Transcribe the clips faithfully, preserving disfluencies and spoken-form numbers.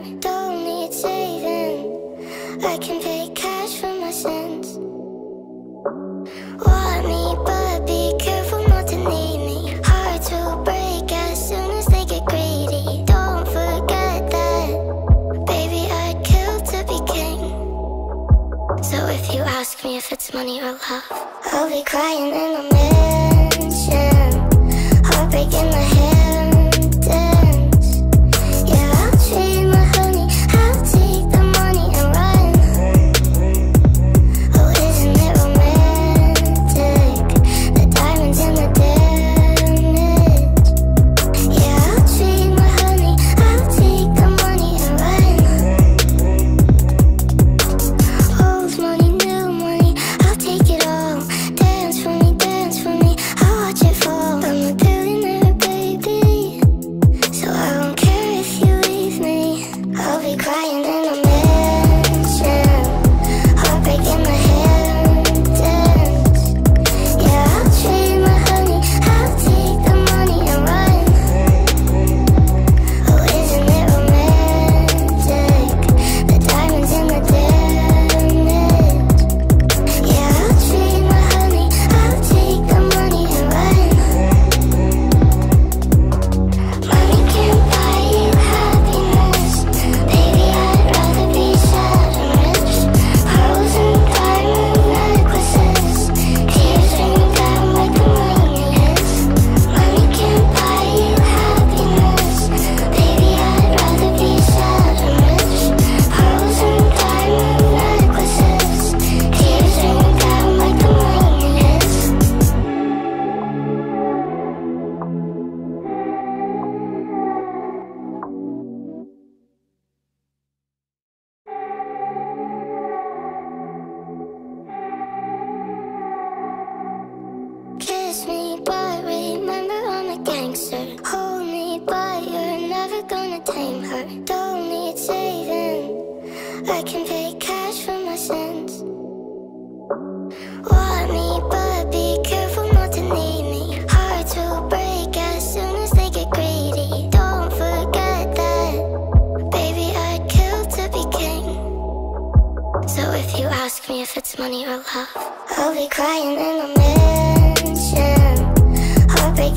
heart don't need saving. I can pay cash for my sins. Want me, but be careful not to need me. Hard to break as soon as they get greedy. Don't forget that, baby, I'd kill to be king. So if you ask me if it's money or love, I'll be crying in a mansion, heartbreak in my hair. Heartbreak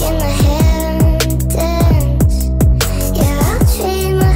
in my hair, dance. Yeah, I'll trade my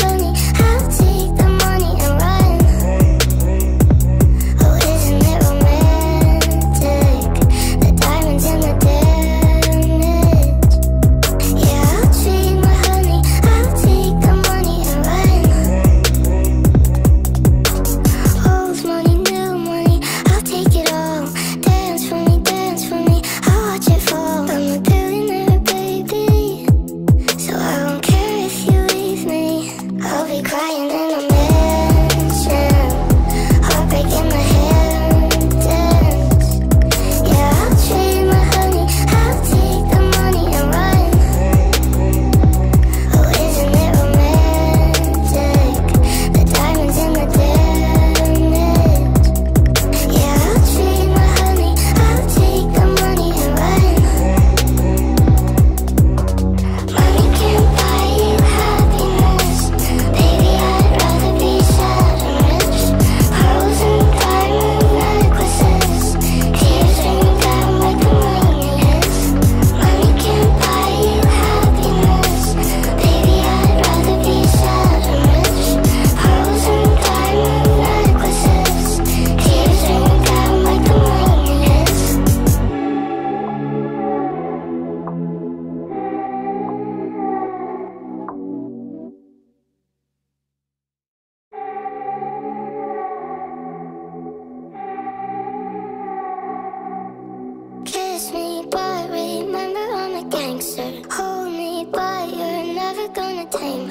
honey, I'll take the money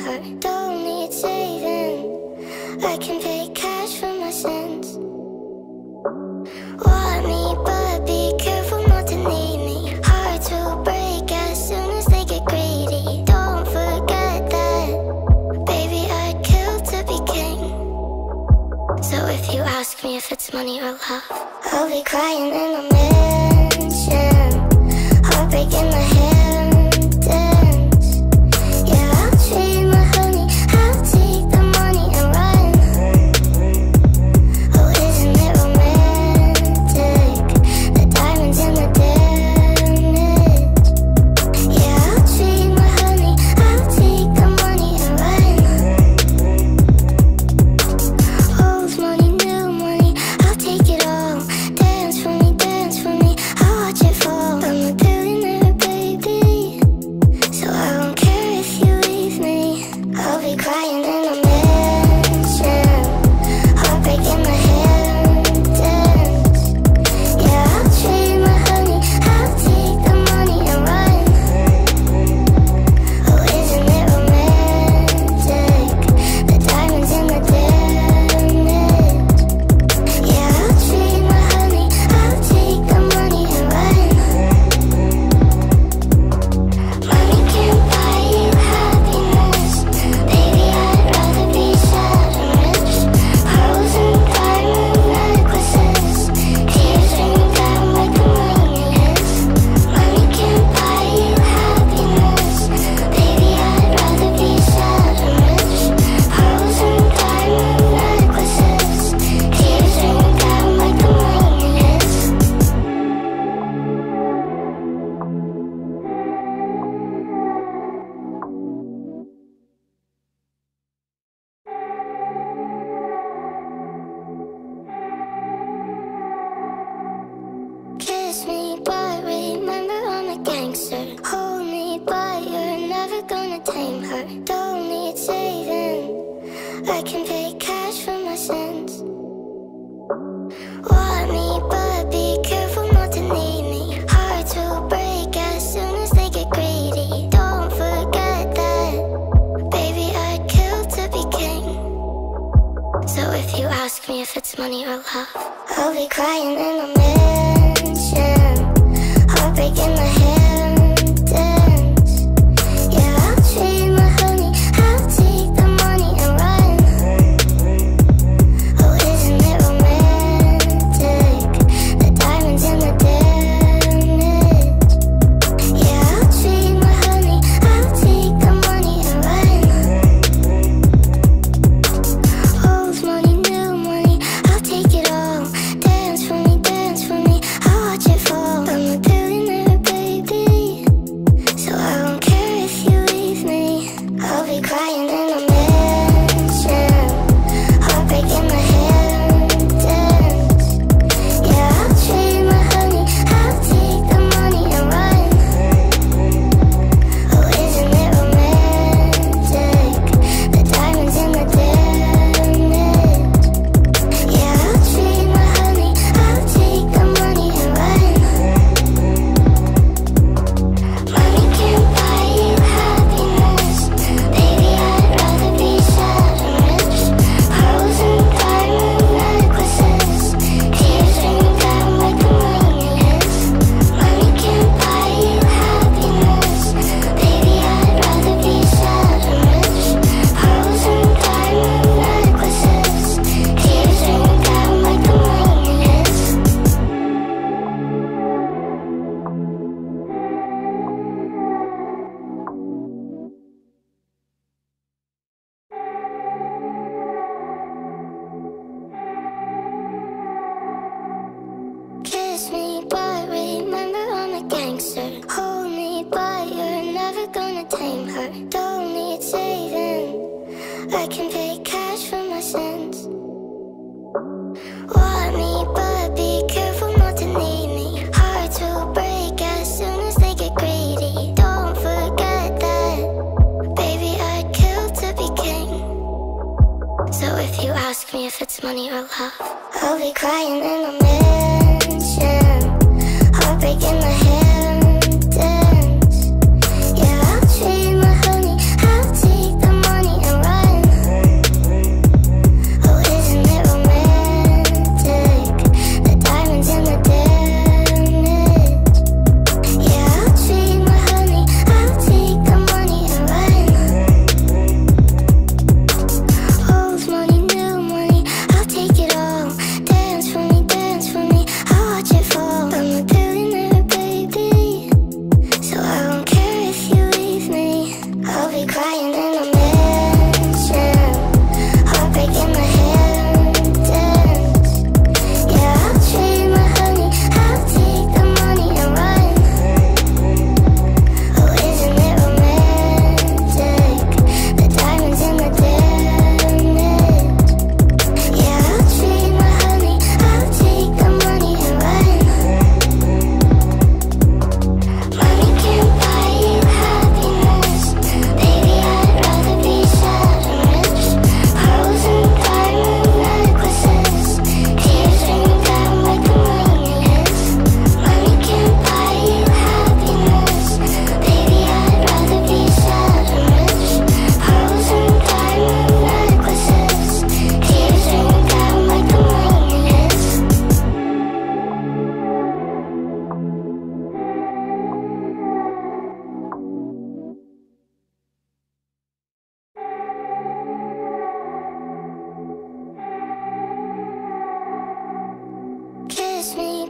heart don't need saving. I can pay cash for my sins. Want me, but be careful not to need me. Hearts will break as soon as they get greedy. Don't forget that, baby, I'd kill to be king. So if you ask me if it's money or love, I'll be crying in a mansion, heartbreak in the Hamptons.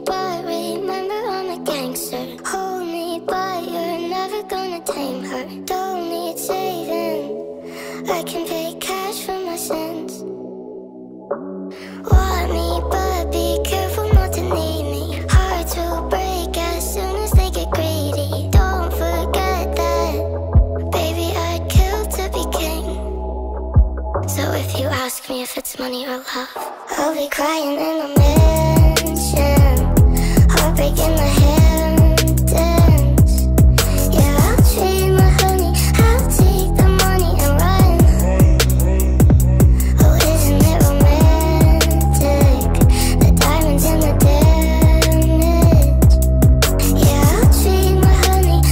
boy, remember I'm a gangster. Hold me by, you're never gonna tame her. Don't need saving, I can pay cash for my sins. Want me, but be careful not to need me. Hearts will break as soon as they get greedy. Don't forget that, baby, I'd kill to be king. So if you ask me if it's money or love, I'll be crying in a mansion, heartbreak in the Hamptons. Yeah, I'll trade my honey, I'll take the money and run. Oh, isn't it romantic, the diamonds and the damage. Yeah, I'll trade my honey,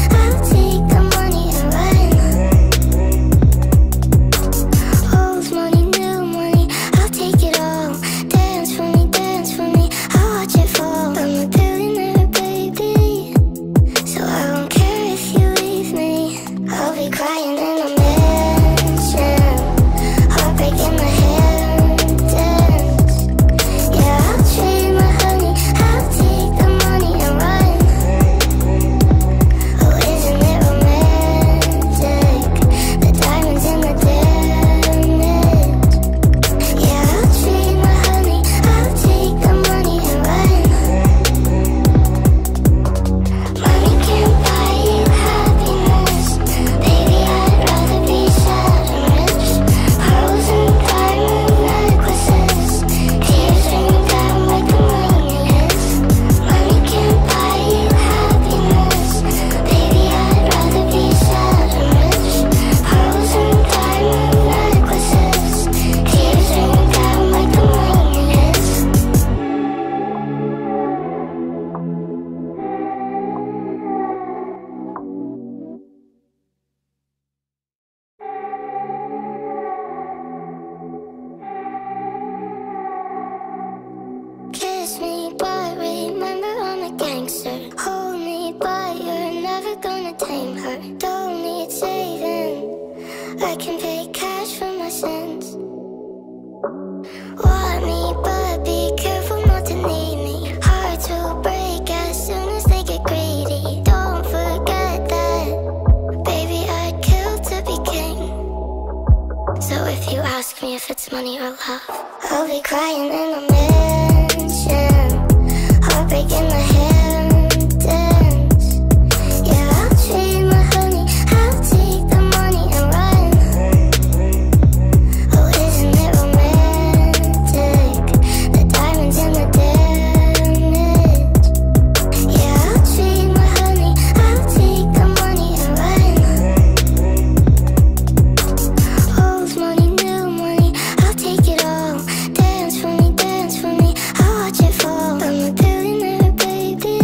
I'll take the money and run. Old money, new money, I'll take it all. Dance for me, dance for me, I'll watch it fall. I'm a billionaire, baby,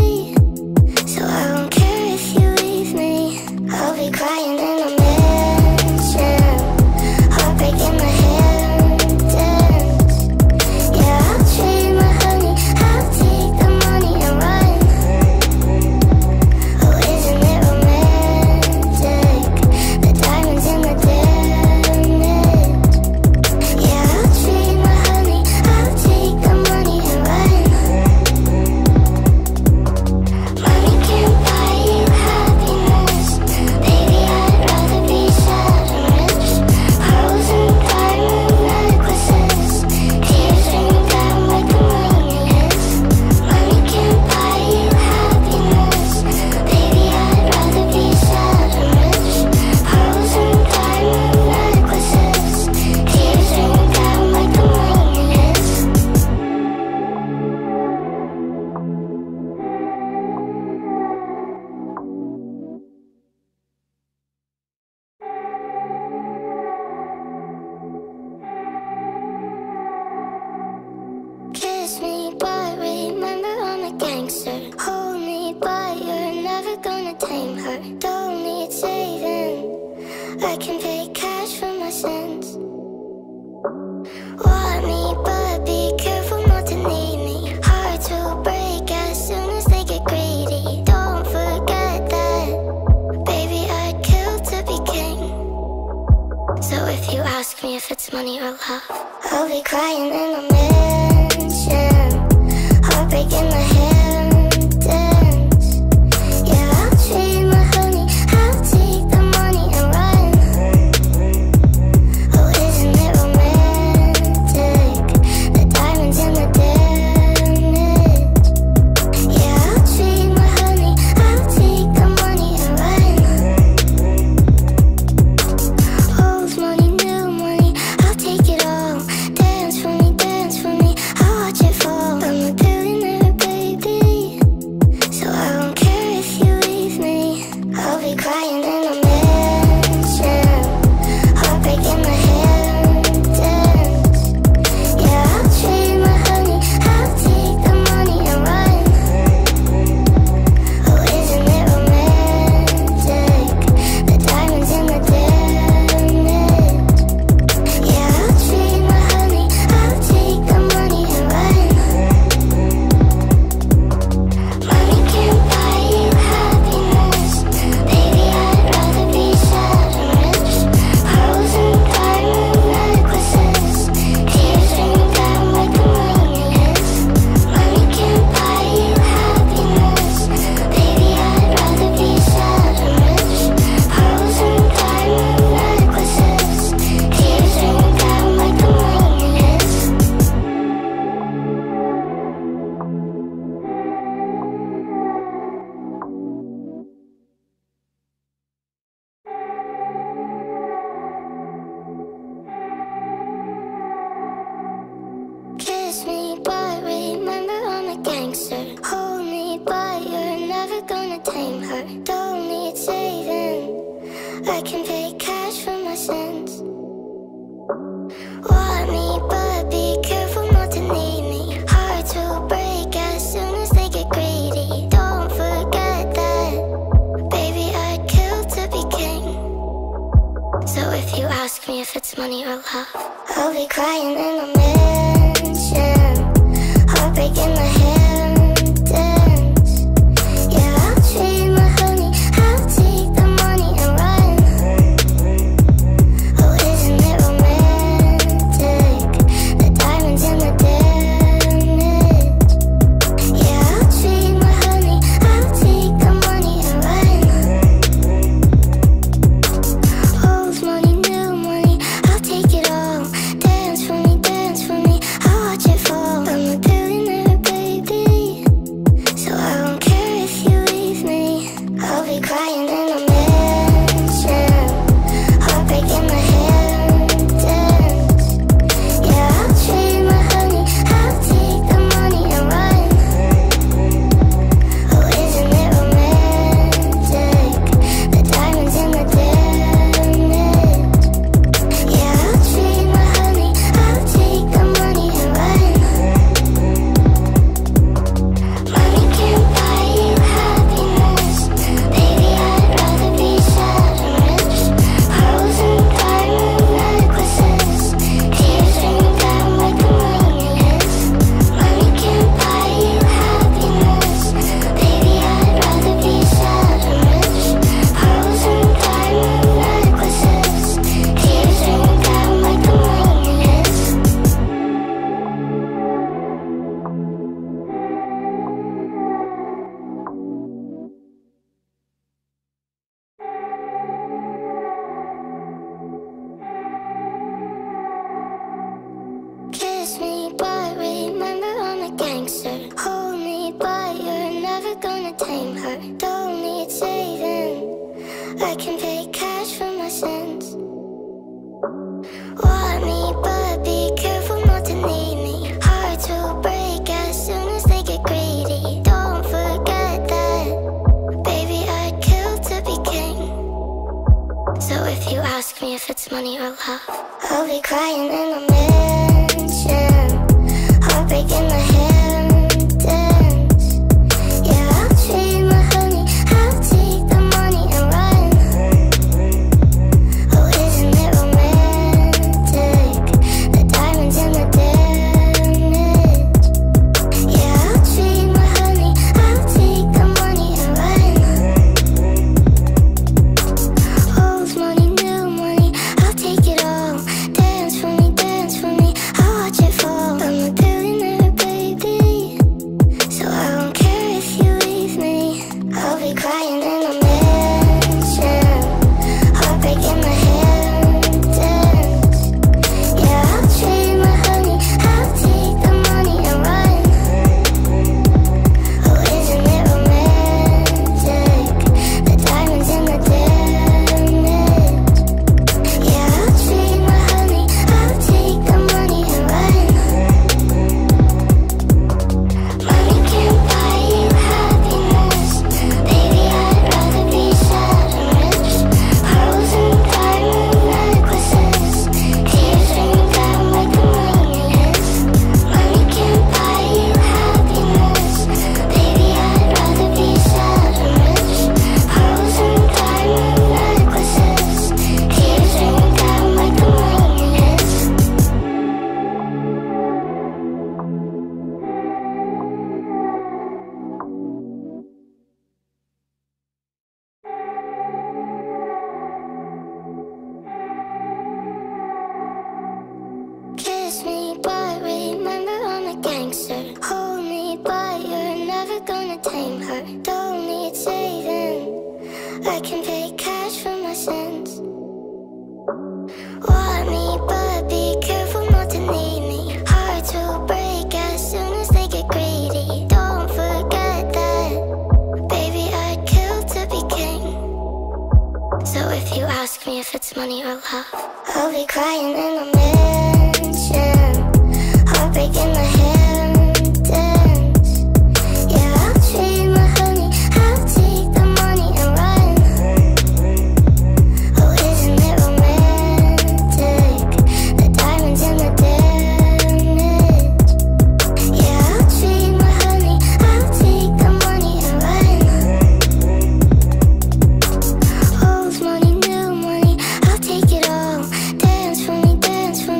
so I won't care if you leave me. I'll be crying in a mansion, heartbreak in the Hamptons. Yeah, I'll trade my honey, I'll take the money and run. Oh, isn't it romantic, the diamonds and the damage. Yeah, I'll trade my honey, I'll take the money and run. Money can't buy you happiness, baby, I'd rather be sad and rich. Pearls and diamond necklaces, tears rain down like the rain is. Money can't buy you happiness, baby, I'd rather be sad and rich. Pearls and diamond necklaces, tears rain down like the rain is. Kiss me, boy, remember I'm a gangster. Hold me, boy, you're never gonna tame her. Don't need saving, I can pay cash for my sins. Want me, but be careful not to need me. Hearts will break as soon as they get greedy. Don't forget that, baby, I'd kill to be king. So if you ask me if it's money or love, I'll be crying in a mansion, heartbreak in the Hamptons. Yeah, I'll trade my honey, I'll take the money and run. Oh, isn't it romantic, the diamonds and the damage. Yeah, I'll trade my honey, I'll take the money and run. Old money, new money, I'll take it all. Dance for me, dance for me, I'll watch it fall. I'm a billionaire, baby, so I won't care if you leave me. I'll be crying in a mansion, heartbreak in the Hamptons. Yeah, I'll trade my honey, I'll take the money and run. Oh, isn't it romantic, the diamonds and the damage. Yeah, I'll trade my honey, I'll take the money and run. Money can't buy you happiness, baby, I'd rather be sad and rich. Pearls and diamond necklaces, tears rain down like the rain is. Money can't buy you happiness, baby, I'd rather be sad and rich. Pearls and diamond necklaces, tears rain down like the rain is. Kiss me, boy, remember I'm a gangster. Hold me, boy, you're never gonna tame her. Don't need saving, I can pay cash for my sins. Want me, but be careful not to need me. Hearts will break as soon as they get greedy. Don't forget that, baby, I'd kill to be king. So if you ask me if it's money or love, I'll be crying in a mansion, heartbreak in the Hamptons. I'll be crying in a mansion, heartbreak in the Hamptons. Yeah, I'll trade my honey, I'll take the money and run. Oh, isn't it romantic, the diamonds and the damage. Yeah, I'll trade my honey, I'll take the money and run. Old money, new money, I'll take it all. Dance for me, dance for me, I'll watch it fall. I'm a billionaire, baby, so I won't care if you leave me. I'll be crying in a mansion, heartbreak in the Hamptons. Yeah, I'll trade my honey, I'll take the money and run. Oh, isn't it romantic, the diamonds and the damage. Yeah, I'll trade my honey, I'll take the money and run. Money can't buy you happiness, baby, I'd rather be sad and rich. Pearls and diamond necklaces, tears raining down like the rain is. Money can't buy you happiness, baby, I'd rather be sad and rich. Pearls and diamond necklaces, tears raining down like the rain is. Kiss me, but remember I'm a gangster. Hold me, but you're never gonna tame her. Don't need saving, I can pay cash for my sins. Want me, but be careful not to need me. Hearts will break as soon as they get greedy. Don't forget that, baby, I'd kill to be king. So if you ask me if it's money or love, I'll be crying in a mansion, heartbreak in the Hamptons. Yeah, I'll trade my honey, I'll take the money and run. Oh, isn't it romantic, the diamonds and the damage. Yeah, I'll trade my honey, I'll take the money and run. Old money, new money, I'll take it all. Dance for me, dance for me, I'll watch it fall. I'm a billionaire, baby, so I won't care if you leave me. I'll be crying in a mansion, heartbreak in the Hamptons. Yeah, I'll trade my honey, I'll take the money and run. Oh, isn't it romantic, the diamonds and the damage. Yeah, I'll trade my honey, I'll take the money and run. Money can't buy you happiness, baby, I'd rather be sad and rich. Pearls and diamond necklaces, tears raining down like the rain is. Money can't buy you happiness, baby, I'd rather be sad and rich. Pearls and diamond necklaces, tears raining down like the rain is. Kiss me, but remember I'm a gangster. Hold me, but you're never gonna tame her. Don't need saving, I can pay cash for my sins. Want me, but be careful not to need me. Hearts will break as soon as they get greedy. Don't forget that, baby, I'd kill to be king. So if you ask me if it's money or love, I'll be crying in a mansion, heartbreak in the Hamptons. Yeah, I'll trade my honey, I'll take the money and run. Oh, isn't it romantic, the diamonds and the damage. Yeah, I'll trade my honey, I'll take the money and run. Old money, new money, I'll take it all. Dance for me, dance for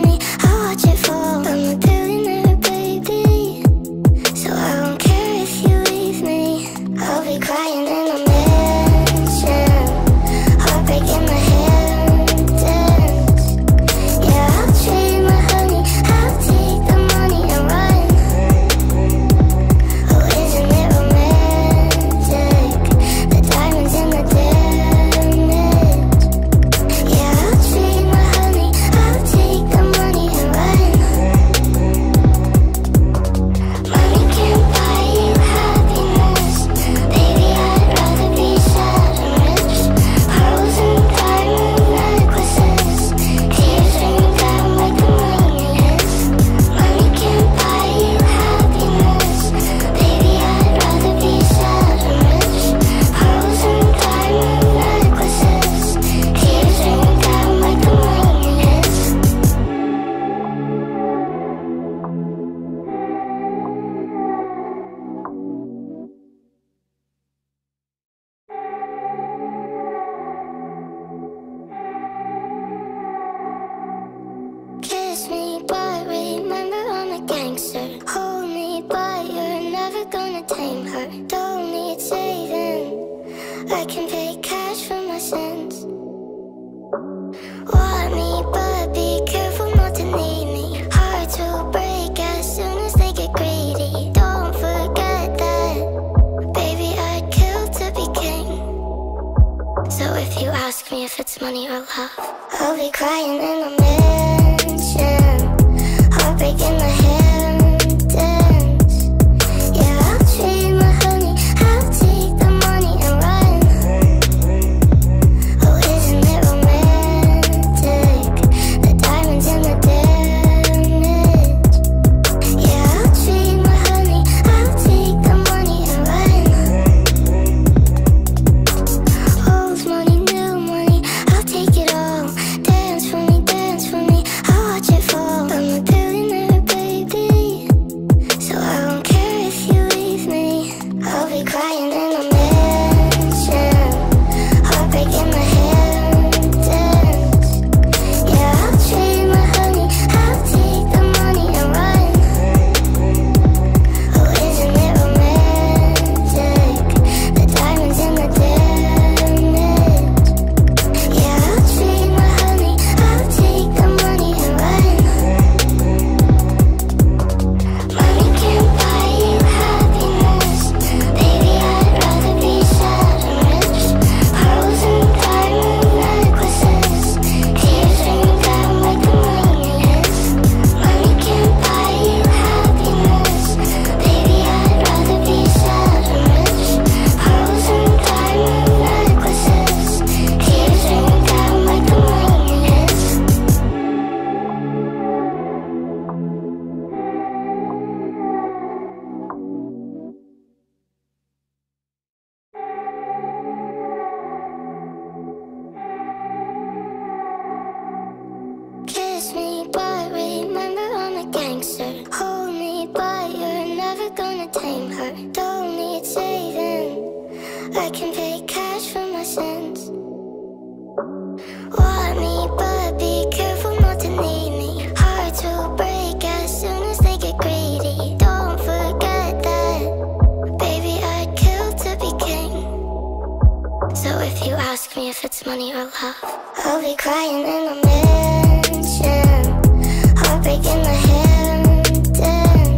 gonna tame her, don't need saving. I can pay cash for my sins. Want me, but be careful not to need me. Hearts will break as soon as they get greedy. Don't forget that, baby, I'd kill to be king. So if you ask me if it's money or love, I'll be crying in a mansion, heartbreak in the Hamptons. I'll be crying in a mansion,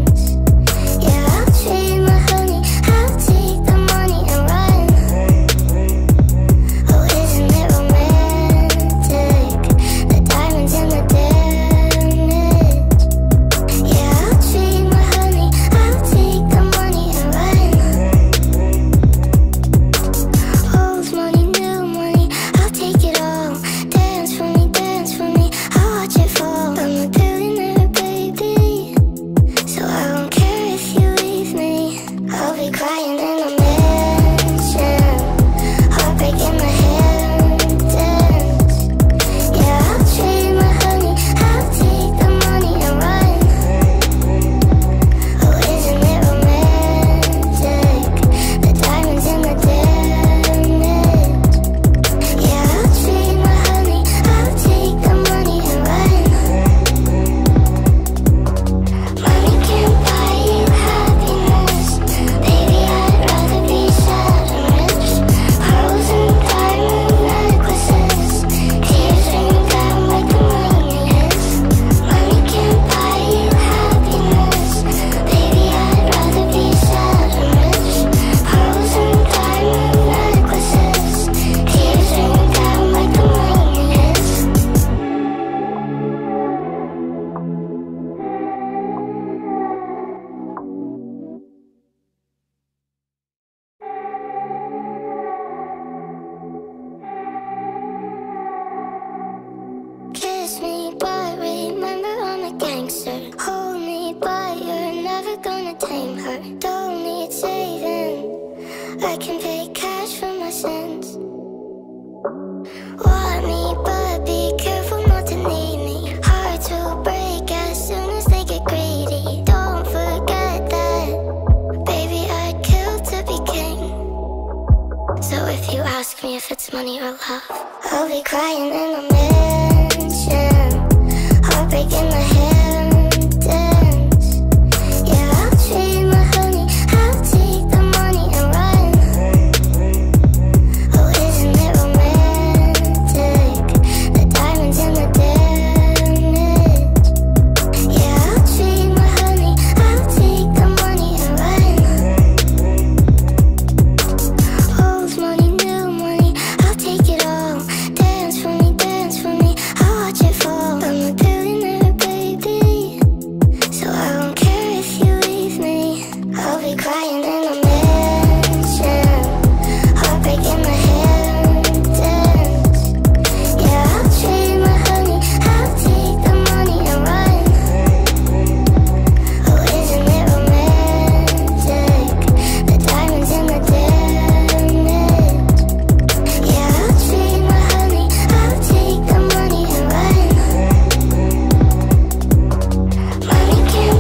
heartbreak in the Hamptons. Yeah, I'll trade my honey, I'll take be crying in the mansion, heartbreak in the Hamptons. Yeah, I'll trade my honey, I'll take the money and run. Oh, isn't it romantic? The diamonds and the damage. Yeah, I'll trade my honey, I'll take the money and run. Money can't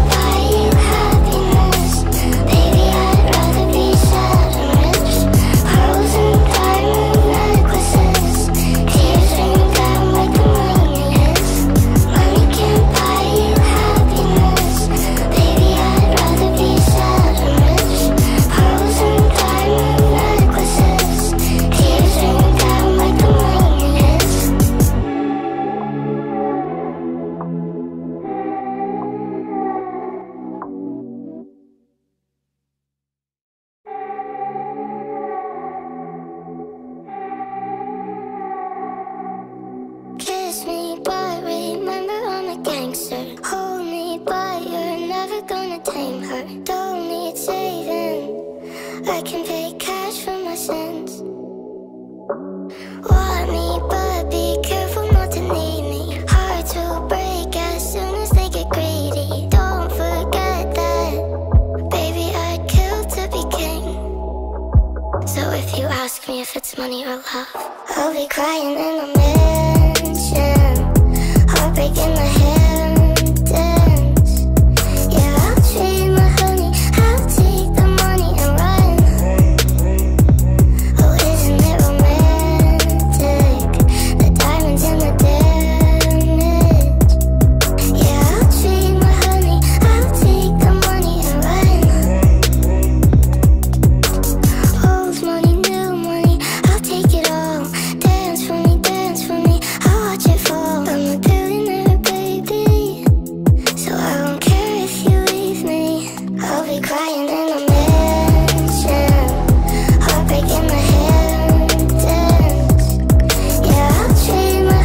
buy you happiness. Baby,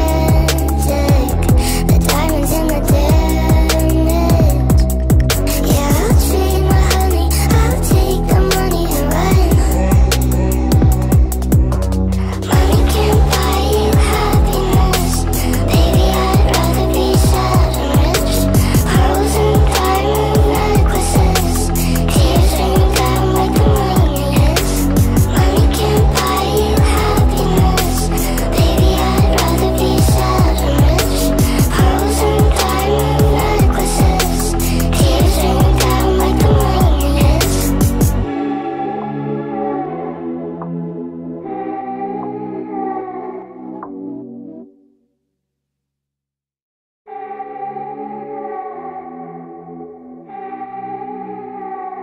I'd rather be sad and rich. Pearls and diamond necklaces, tears rain down like the rain is. Money can't buy you happiness. Baby, I'd rather be sad and rich. Pearls and diamond necklaces, tears rain down like the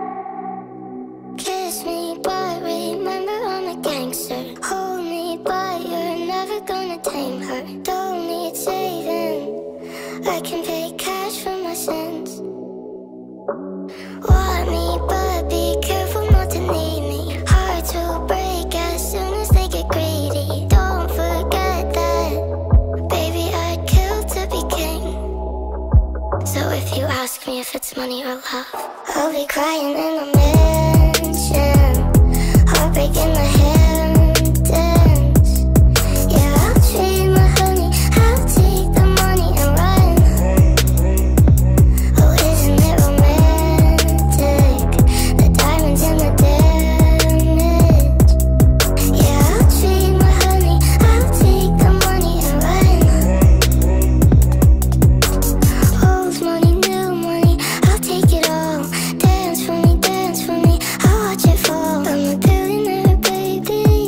rain is. Kiss me, but remember I'm a gangster. Hold me, but you're never gonna tame her. Don't need saving, I can pay cash for my sins. Want me, but be careful not to need me. Hard to break as soon as they get greedy. Don't forget that, baby, I'd kill to be king. So if you ask me if it's money or love, I'll be crying in the mansion, heartbreak in the Hamptons. Yeah, I'll trade my honey, I'll take the money and run. Oh, isn't it romantic? The diamonds and the damage. Yeah, I'll trade my honey, I'll take the money and run. Old money, new money, I'll take it all. Dance for me, dance for me, I'll watch it fall. I'm a billionaire, baby, so I won't care if you leave me. I'll be crying in the mansion, heartbreak in the Hamptons. Yeah, I'll trade my honey, I'll take the money and run. Oh, isn't it romantic? The diamonds and the damage. Yeah, I'll trade my honey, I'll take the money and run. Money can't buy you happiness. Baby, I'd rather be sad and rich. Pearls and diamond necklaces, tears rain down like the rain is. Money can't buy you happiness. Baby, I'd rather be sad and rich. Pearls and diamond necklaces, tears rain down like the rain is. Kiss me, but remember I'm a gangster. Hold me, but you're never gonna tame her. Don't need saving, I can pay cash for my sins. Want me, but be careful not to need me. Hard to break as soon as they get greedy. Don't forget that, baby, I'd kill to be king. So if you ask me if it's money or love, I'll be crying in the mansion, heartbreak in the Hamptons. Yeah, I'll trade my honey, I'll take the money and run. Oh, isn't it romantic? The diamonds and the damage. Yeah, I'll trade my honey, I'll take the money and run. Old money, new money, I'll take it all. Dance for me, dance for me, I'll watch it fall. I'm a billionaire, baby,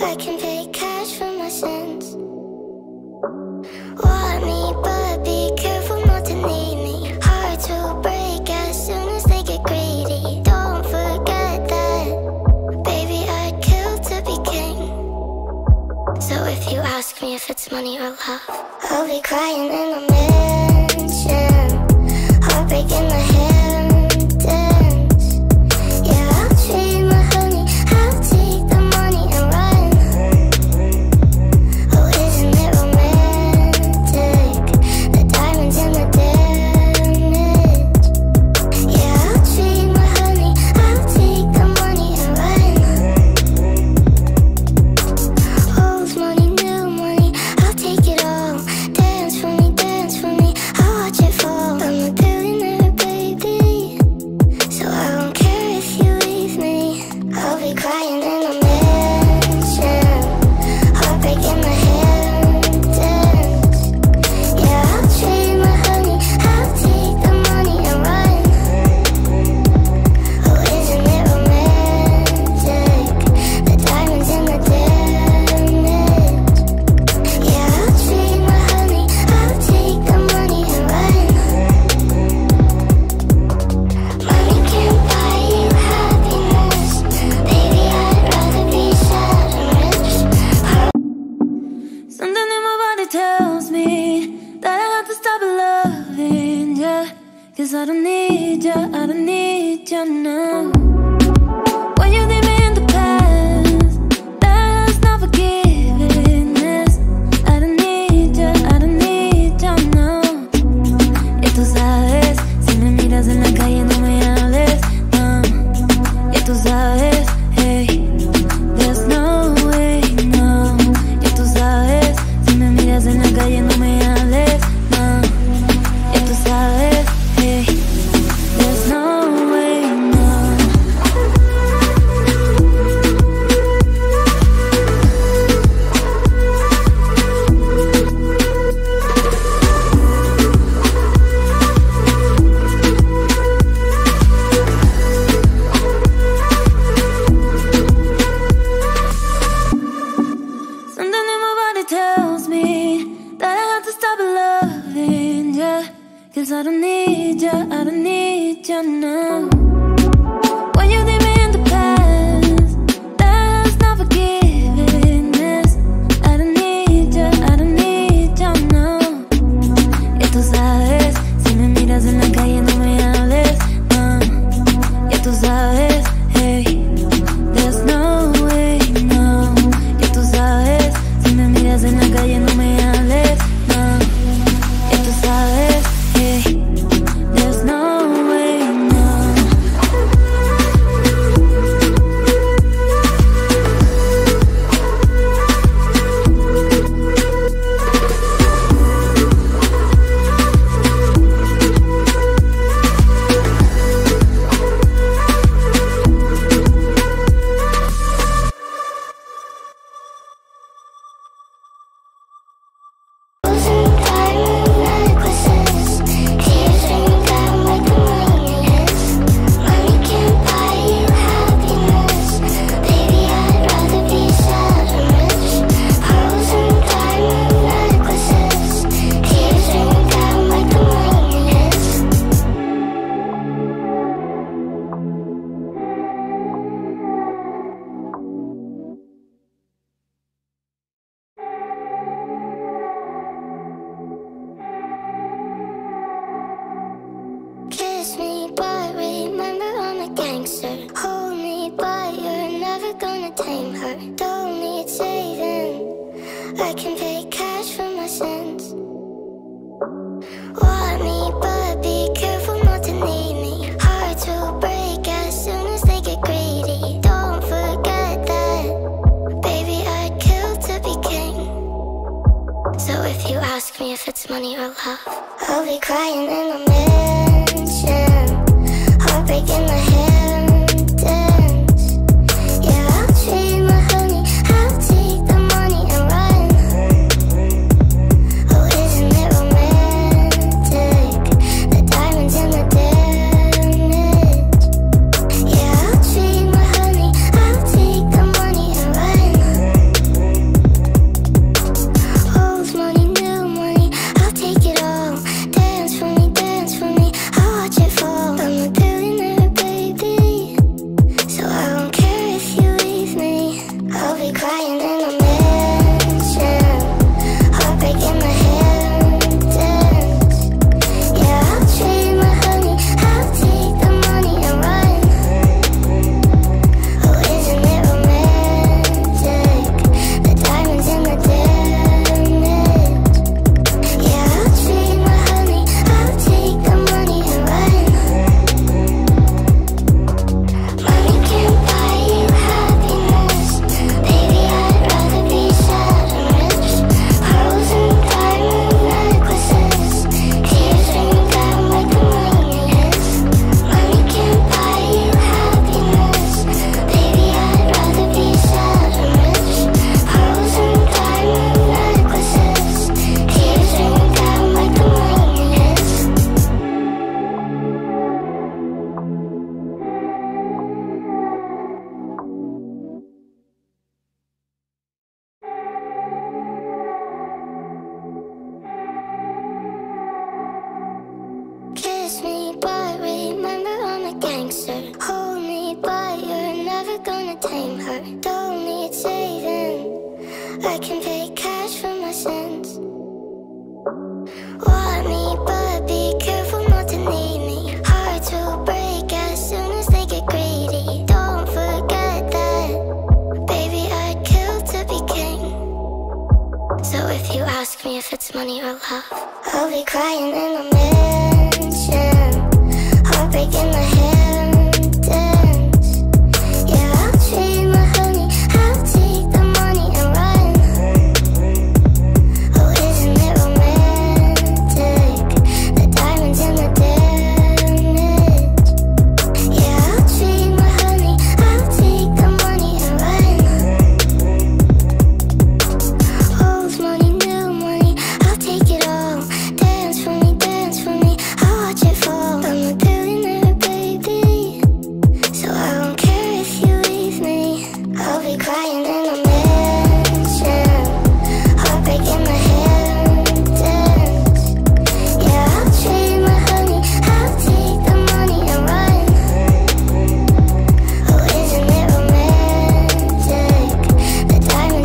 I can pay cash for my sins. Want me, but be careful not to need me. Hard to break as soon as they get greedy. Don't forget that, baby, I'd kill to be king. So if you ask me if it's money or love, I'll be crying in a mansion, heartbreak in the Hamptons. Yeah, I'll trade my honey, I'll take the money and run. Oh, isn't it romantic? The diamonds and the damage. Yeah, I'll trade my honey, I'll take the money and run. Old money, new money, I'll take it all. Dance for me, dance for me, I'll watch it fall. I'm a crying in a mansion, heartbreak in the Hamptons. Yeah, I'll trade my honey, I'll take the money and run. Oh, isn't it romantic? The diamonds and the damage. Yeah, I'll trade my honey, I'll take the money and run. Money can't buy you happiness. Something in my body tells me that I have to stop loving ya, cause I don't need ya, I don't need ya now. When you leave me in the past, that's not forgiveness. I don't need ya, I don't need ya now. Y tú sabes, si me miras en la calle no me hables, no. Y tú sabes, hey, there's no way, no. Y tú sabes, en la calle no me hables, no. Ya tú sabes, hey, there's no way, no. Something in my body tells me stop loving ya, cause I don't need ya, I don't need ya now. When you leave me in the past, that's not forgiveness. I don't need ya, I don't need ya now. Ya tú sabes, si me miras en la calle no me hables, no. Ya tú sabes, hey, there's no way, no. Ya tú sabes, si me miras en la calle no me hables, no. Ya tú sabes, hey, there's no way, no. Losing diamond necklaces, tears raining down like the rain is. Money can't buy you happiness. Baby, I'd rather be sad and rich. Pearls and diamond necklaces, tears raining down like the rain is. Kiss me, but remember I'm a gangster. Hold me, but you're never gonna tame her. Don't need saving, I can pay cash for my sins. Want me, but be careful not to need me. Hard to break as soon as they get greedy. Don't forget that, baby, I'd kill to be king. So if you ask me if it's money or love, I'll be crying in a mansion, heartbreak in the Hamptons. Yeah, I'll trade my honey, I'll take the money and run. Oh, isn't it romantic? The diamonds and the damage. Yeah, I'll trade my honey, I'll take the money and run. I can pay cash for my sins. Want me, but be careful not to need me. Hearts will break as soon as they get greedy. Don't forget that, baby, I'd kill to be king. So if you ask me if it's money or love, I'll be crying in a mansion, heartbreak in the Hamptons. Yeah, I'll treat my honey, I'll take the money and run. Oh, isn't it romantic? The diamonds and the damage. Yeah, I'll treat my honey, I'll take the money and run. Old money, new money, I'll take it all. Dance for me, dance for me, I'll watch it fall. I'm a crying in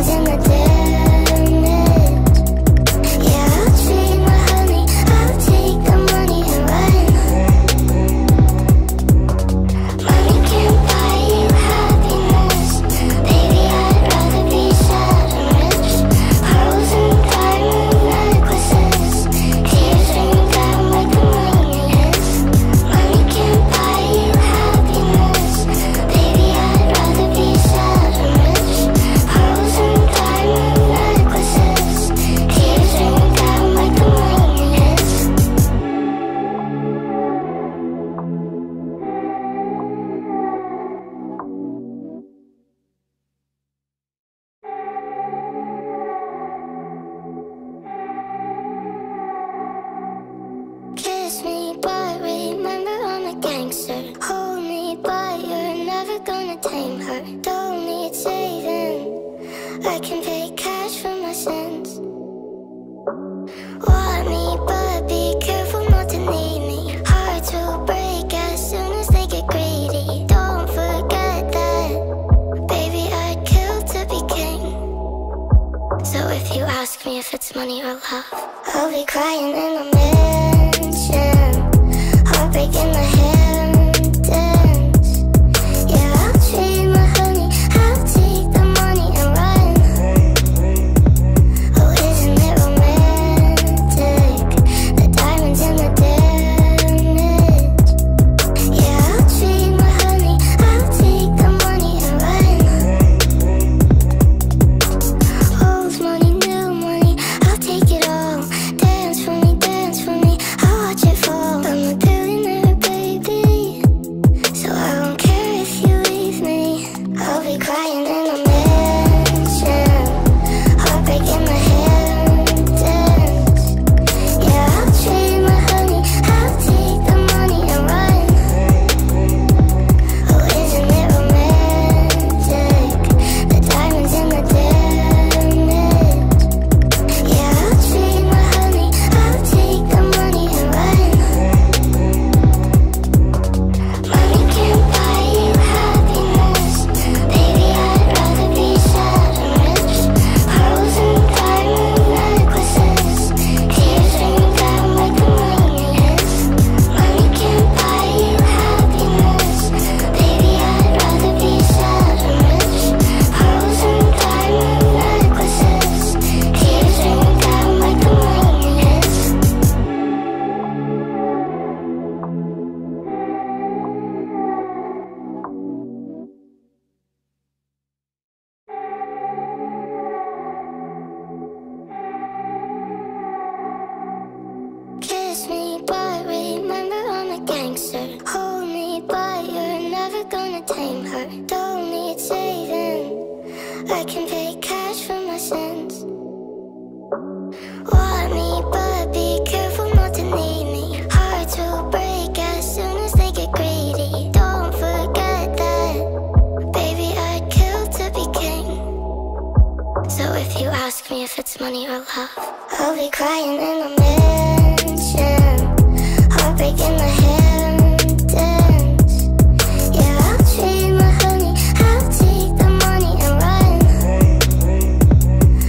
a mansion, heartbreak in the Hamptons. Yeah, I'll trade my honey, I'll take the money and run. Oh, isn't it romantic? The diamonds and the damage. Yeah, I'll trade my honey, I'll take the money and run. Money can't buy you happiness. Don't need saving, I can pay cash for my sins. Want me, but be careful not to need me. Hearts will break as soon as they get greedy. Don't forget that, baby, I'd kill to be king. So if you ask me if it's money or love, I'll be crying in a mansion, heartbreak in the Hamptons. Yeah, I'll trade my honey, I'll take the money and run. Oh, isn't it romantic? The diamonds and the damage. Yeah, I'll trade my honey, I'll take the money and run. Old money, new money, I'll take it all. Dance for me, dance for me, I'll watch it fall. I'm a billionaire, baby, so I don't care if you leave me. I'll be crying in a mansion, heartbreak in the Hamptons. Yeah, I'll trade my honey, I'll take the money and run. Oh, isn't it romantic? The diamonds and the damage. Yeah, I'll trade my honey, I'll take the money and run. Money can't buy you happiness. Baby, I'd rather be sad and rich. Pearls and diamond necklaces, tears rain down like the rain is. Money can't buy you happiness. Baby, I'd rather be sad and rich. Pearls and diamond necklaces, tears rain down like the rain is. Kiss me, but remember I'm a gangster. Hold me, but you're never gonna tame her. Don't need saving, I can pay cash for my sins. Want me, but be careful not to need me. Hearts will break as soon as they get greedy. Don't forget that, baby, I'd kill to be king. So if you ask me if it's money or love, I'll be crying in a mansion, heartbreak in the Hamptons. Yeah, I'll trade my honey, I'll take the money and run.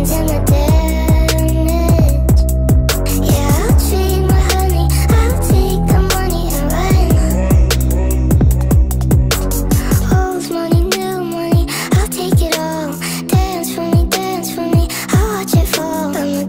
Dance for me, dance for me, I'll watch it fall. I'm a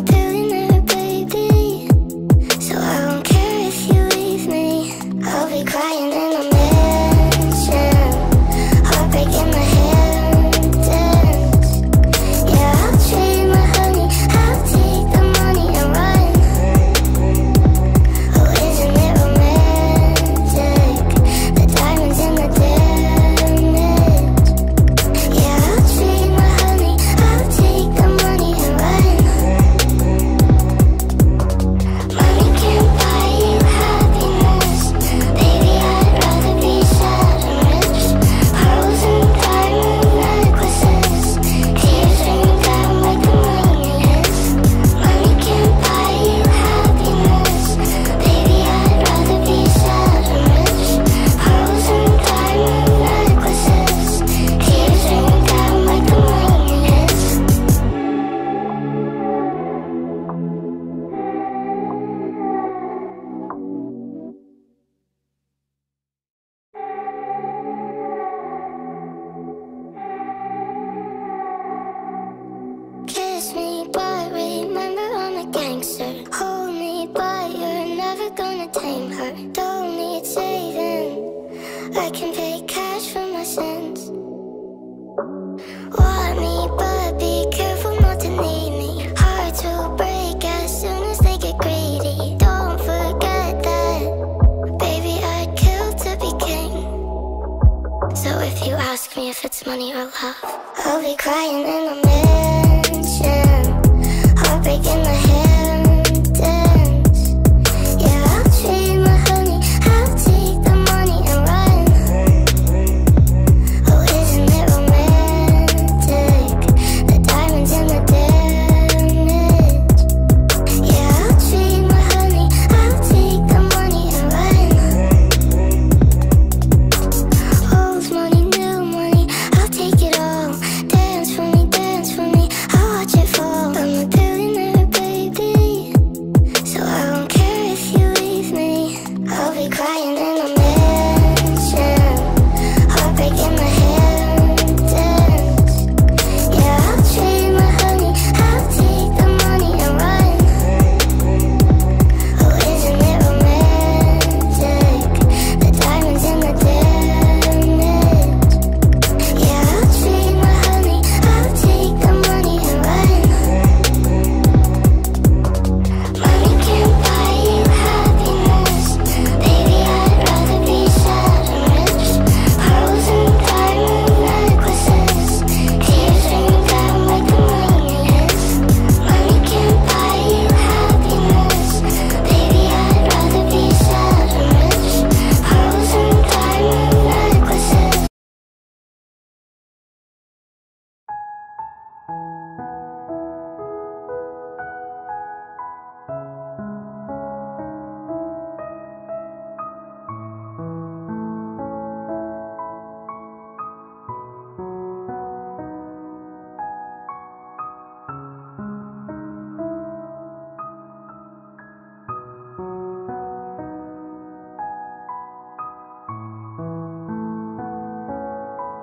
billionaire, baby, car, don't need saving. I can pay cash for my sins. Want me, but be careful not to need me. Hard to break as soon as they get greedy. Don't forget that, baby, I'd kill to be king. So if you ask me if it's money or love, I'll be crying in a mansion, heartbreak in the Hamptons. Yeah, I'll trade my honey, I'll take the money and run. Oh, isn't it romantic, the diamonds and the damage. Yeah, I'll trade my honey, I'll take the money and run. Old money, new money, I'll take it all. Dance for me, dance for me, I'll watch it fall. I'm a billionaire, baby, so I don't care if you leave me. I'll be crying in a mansion, heartbreak in the Hamptons. Yeah, I'll trade my honey, I'll take the money and run. Oh, isn't it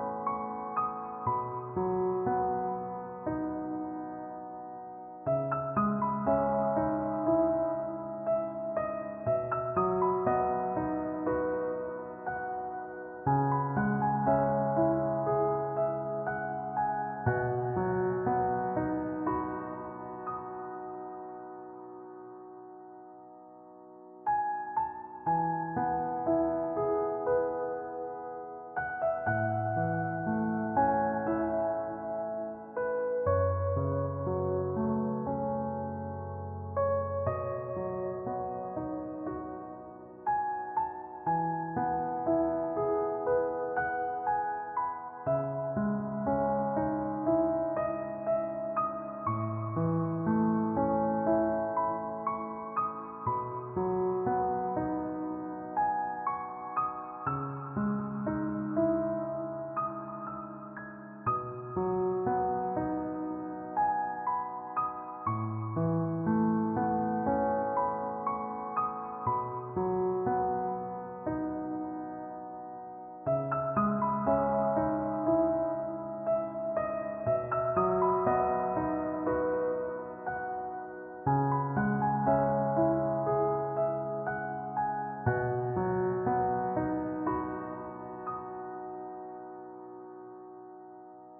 romantic, the diamonds and the damage. Yeah, I'll trade my honey, I'll take the money and run. Money can't buy you happiness, baby, I'd rather be sad and rich. Pearls and diamond necklaces, tears rain down like the rain is. Money can't buy you happiness, baby, I'd rather be sad and rich. Pearls and diamond necklaces. Tears rain down like the rain is.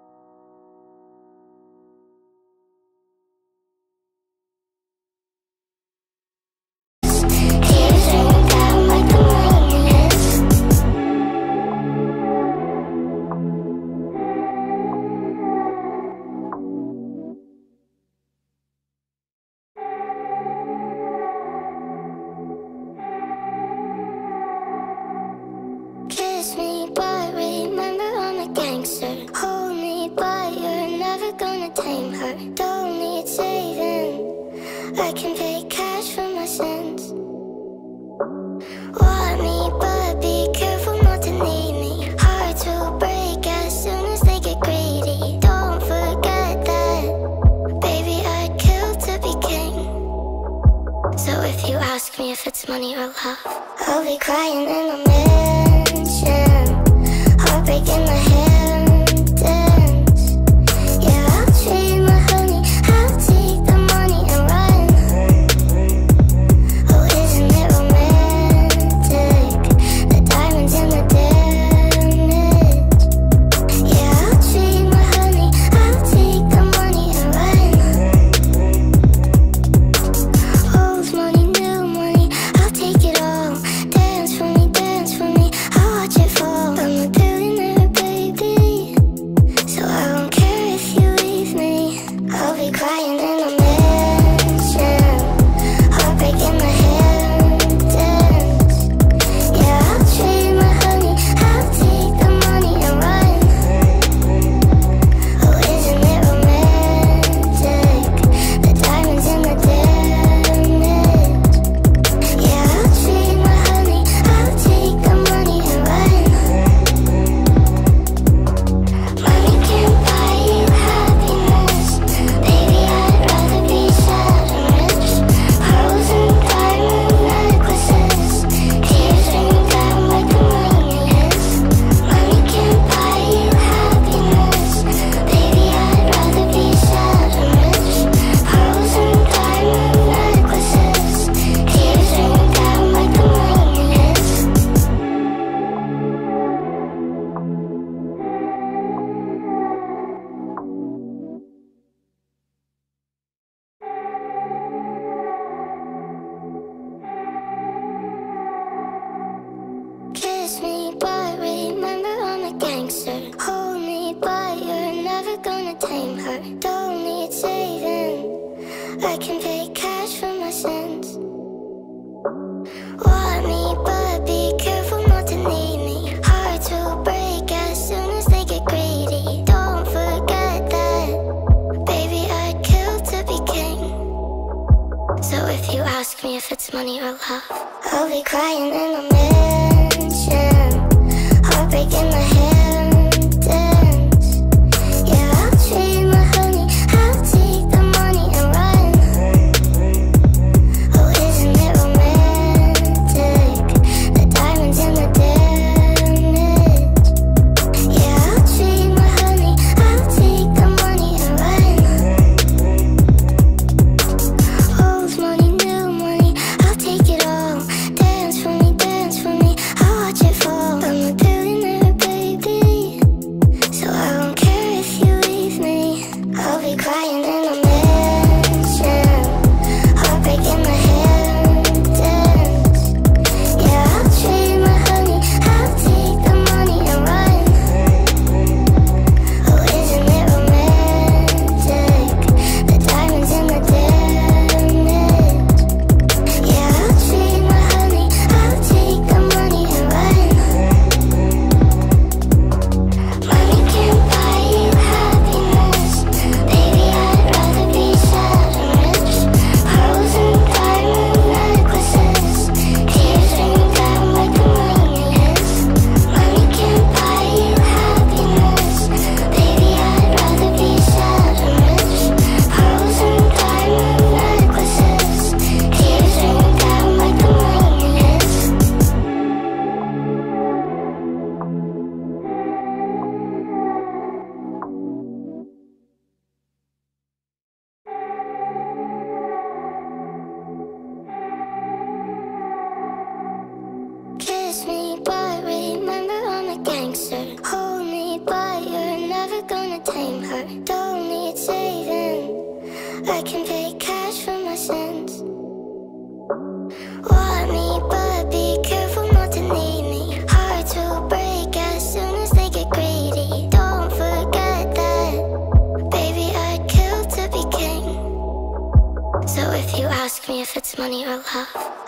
Kiss me, but remember I'm a gangster. Hold me, but you're never gonna tame her. Don't need saving, I can pay cash for my sins. Want me, but be careful not to need me. Hard to break as soon as they get greedy. Don't forget that, baby, I'd kill to be king. So if you ask me if it's money or love, I'll be crying in a mansion, heartbreak in the Hamptons. Yeah, I'll trade my honey, I'll take the money and run. Oh, isn't it romantic, heart don't need saving. I can pay cash for my sins. Want me, but be careful not to need me. Hearts will break as soon as they get greedy. Don't forget that, baby, I'd kill to be king. So if you ask me if it's money or love, I'll be crying in a mansion, heartbreak in my hair.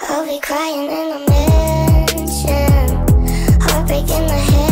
I'll be crying in a mansion, heartbreak in my head.